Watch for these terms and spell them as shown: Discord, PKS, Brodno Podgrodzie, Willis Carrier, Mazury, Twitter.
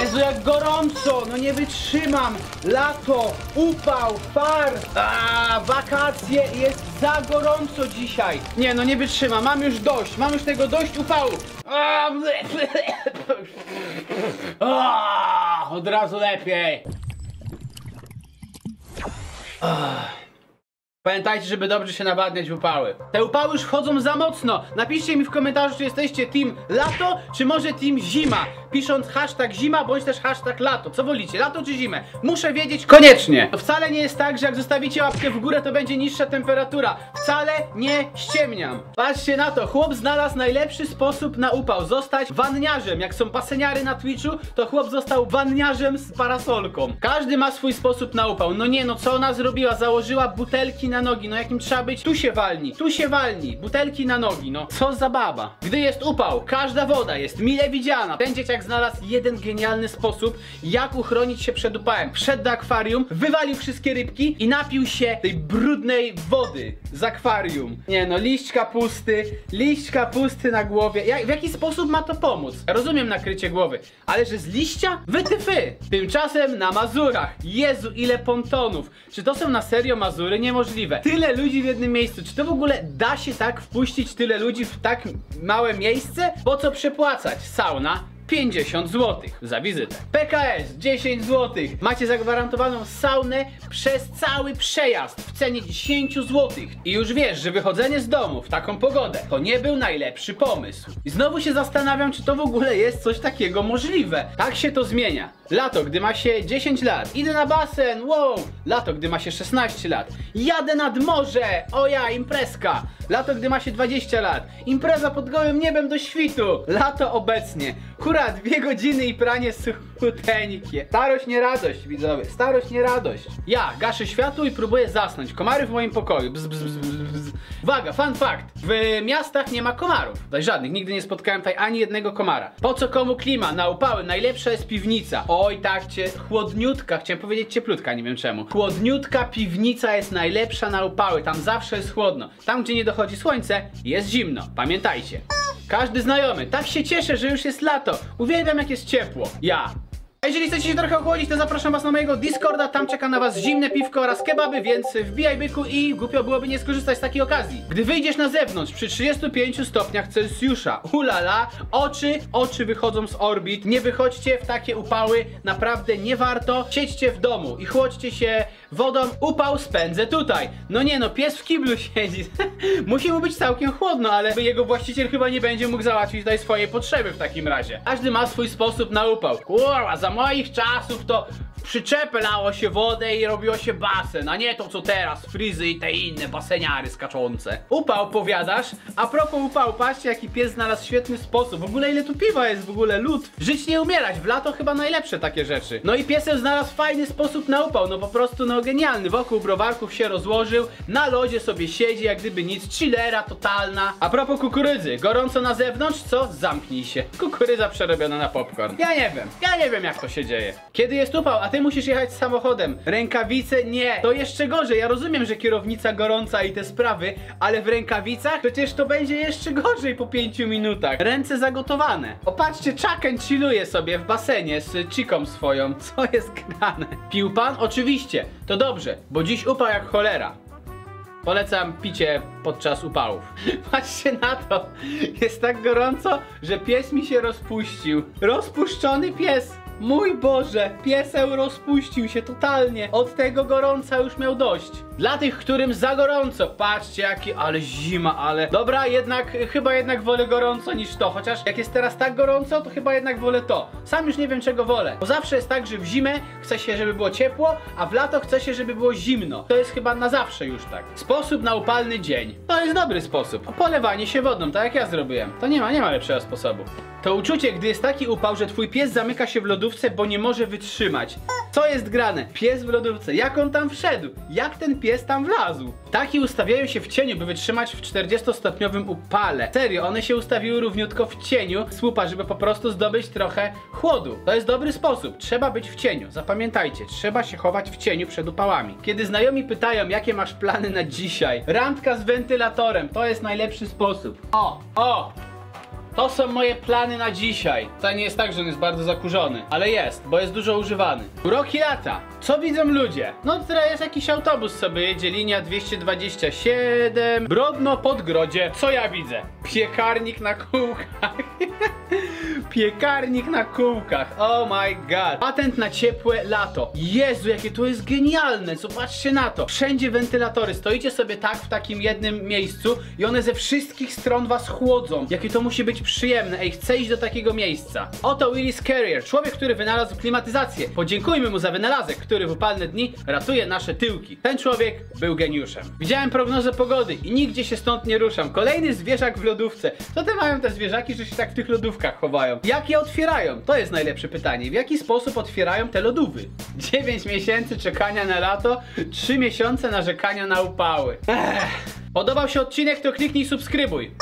Jezu, jak gorąco! No nie wytrzymam! Lato, upał, par, wakacje, jest za gorąco dzisiaj. Nie, no nie wytrzymam, mam już dość, tego dość upału. Od razu lepiej. Pamiętajcie, żeby dobrze się nawadniać w upały. Te upały już wchodzą za mocno. Napiszcie mi w komentarzu, czy jesteście team lato, czy może team zima. Pisząc hashtag zima, bądź też hashtag lato. Co wolicie, lato czy zimę? Muszę wiedzieć koniecznie. To wcale nie jest tak, że jak zostawicie łapkę w górę, to będzie niższa temperatura. Wcale nie ściemniam. Patrzcie na to, chłop znalazł najlepszy sposób na upał. Zostać wanniarzem. Jak są paseniary na Twitchu, to chłop został wanniarzem z parasolką. Każdy ma swój sposób na upał. No nie, no co ona zrobiła? Założyła butelki na nogi, no jakim trzeba być? Tu się walni, butelki na nogi, no co za baba. Gdy jest upał, każda woda jest mile widziana. Ten dzieciak znalazł jeden genialny sposób, jak uchronić się przed upałem. Wszedł do akwarium, wywalił wszystkie rybki i napił się tej brudnej wody z akwarium. Nie no, liść kapusty na głowie. W jaki sposób ma to pomóc? Rozumiem nakrycie głowy, ale że z liścia? Wytyfy! Tymczasem na Mazurach, Jezu, ile pontonów. Czy to są na serio Mazury? Niemożliwe. Tyle ludzi w jednym miejscu, czy to w ogóle da się tak wpuścić tyle ludzi w tak małe miejsce? Po co przepłacać? Sauna 50 zł za wizytę, PKS 10 zł, macie zagwarantowaną saunę przez cały przejazd w cenie 10 zł. I już wiesz, że wychodzenie z domu w taką pogodę to nie był najlepszy pomysł. I znowu się zastanawiam, czy to w ogóle jest coś takiego możliwe. Tak się to zmienia. Lato, gdy ma się 10 lat, idę na basen, wow. Lato, gdy ma się 16 lat, jadę nad morze, o ja, imprezka. Lato, gdy ma się 20 lat, impreza pod gołym niebem do świtu. Lato obecnie, hura, 2 godziny i pranie suchuteńkie. Starość nie radość, widzowie, starość nie radość. Ja gaszę światło i próbuję zasnąć, komary w moim pokoju, bzz, bzz, bzz, bzz. Uwaga, fun fact, w miastach nie ma komarów, żadnych, nigdy nie spotkałem tutaj ani jednego komara. Po co komu klima, na upały najlepsza jest piwnica. Oj, tak cię, chłodniutka, chciałem powiedzieć cieplutka, nie wiem czemu. Chłodniutka piwnica jest najlepsza na upały, tam zawsze jest chłodno. Tam, gdzie nie dochodzi słońce, jest zimno, pamiętajcie. Każdy znajomy, tak się cieszę, że już jest lato. Uwielbiam, jak jest ciepło. Ja. A jeżeli chcecie się trochę ochłodzić, to zapraszam was na mojego Discorda, tam czeka na was zimne piwko oraz kebaby, więc wbijaj, byku, i głupio byłoby nie skorzystać z takiej okazji. Gdy wyjdziesz na zewnątrz przy 35 stopniach Celsjusza, ulala, oczy wychodzą z orbit, nie wychodźcie w takie upały, naprawdę nie warto, siedźcie w domu i chłodźcie się wodą, upał spędzę tutaj. No nie no, pies w kiblu siedzi, musi mu być całkiem chłodno, ale jego właściciel chyba nie będzie mógł załatwić tutaj swoje potrzeby w takim razie. Każdy ma swój sposób na upał. Kurwa, za moich czasów to w przyczepę lało się wodę i robiło się basen, a nie to co teraz, frizy i te inne baseniary skaczące. Upał powiadasz? A propos upał, patrzcie jaki pies znalazł świetny sposób. W ogóle ile tu piwa jest, w ogóle lód. Żyć nie umierać, w lato chyba najlepsze takie rzeczy. No i piesem znalazł fajny sposób na upał, no po prostu no genialny. Wokół browarków się rozłożył, na lodzie sobie siedzi jak gdyby nic, chillera totalna. A propos kukurydzy, gorąco na zewnątrz, co? Zamknij się. Kukurydza przerobiona na popcorn. Ja nie wiem jak to się dzieje. Kiedy jest upał, a ty musisz jechać samochodem, rękawice nie, to jeszcze gorzej. Ja rozumiem, że kierownica gorąca i te sprawy, ale w rękawicach przecież to będzie jeszcze gorzej po 5 minutach. Ręce zagotowane. Opatrzcie, Chucken chilluje sobie w basenie z chiką swoją, co jest grane. Pił pan? Oczywiście, to dobrze, bo dziś upał jak cholera. Polecam picie podczas upałów. Patrzcie na to, jest tak gorąco, że pies mi się rozpuścił. Rozpuszczony pies. Mój Boże, pieseł rozpuścił się totalnie. Od tego gorąca już miał dość. Dla tych, którym za gorąco. Patrzcie jaki, ale zima, ale... Dobra, chyba jednak wolę gorąco niż to. Chociaż jak jest teraz tak gorąco, to chyba jednak wolę to. Sam już nie wiem czego wolę. Bo zawsze jest tak, że w zimę chce się, żeby było ciepło, a w lato chce się, żeby było zimno. To jest chyba na zawsze już tak. Sposób na upalny dzień. To jest dobry sposób. Polewanie się wodą, tak jak ja zrobiłem. To nie ma lepszego sposobu. To uczucie, gdy jest taki upał, że twój pies zamyka się w lodówce, bo nie może wytrzymać. Co jest grane? Pies w lodówce. Jak on tam wszedł? Jak ten pies tam wlazł? Taki ustawiają się w cieniu, by wytrzymać w 40-stopniowym upale. Serio, one się ustawiły równiutko w cieniu słupa, żeby po prostu zdobyć trochę chłodu. To jest dobry sposób. Trzeba być w cieniu. Zapamiętajcie, trzeba się chować w cieniu przed upałami. Kiedy znajomi pytają, jakie masz plany na dzisiaj? Randka z wentylatorem. To jest najlepszy sposób. O! O! To są moje plany na dzisiaj. To nie jest tak, że on jest bardzo zakurzony, ale jest, bo jest dużo używany. Uroki lata. Co widzą ludzie? No teraz jest jakiś autobus sobie jedzie, linia 227, Brodno Podgrodzie. Co ja widzę? Piekarnik na kółkach. Piekarnik na kółkach, oh my god. Patent na ciepłe lato. Jezu, jakie to jest genialne, zobaczcie na to. Wszędzie wentylatory, stoicie sobie tak w takim jednym miejscu i one ze wszystkich stron was chłodzą. Jakie to musi być przyjemne, ej, chcę iść do takiego miejsca. Oto Willis Carrier, człowiek, który wynalazł klimatyzację. Podziękujmy mu za wynalazek, który w upalne dni ratuje nasze tyłki. Ten człowiek był geniuszem. Widziałem prognozę pogody i nigdzie się stąd nie ruszam. Kolejny zwierzak w lodówce. Co te mają te zwierzaki, że się tak w tych lodówkach chowają? Jak je otwierają? To jest najlepsze pytanie. W jaki sposób otwierają te lodówy? 9 miesięcy czekania na lato, 3 miesiące narzekania na upały. Podobał się odcinek, to kliknij subskrybuj.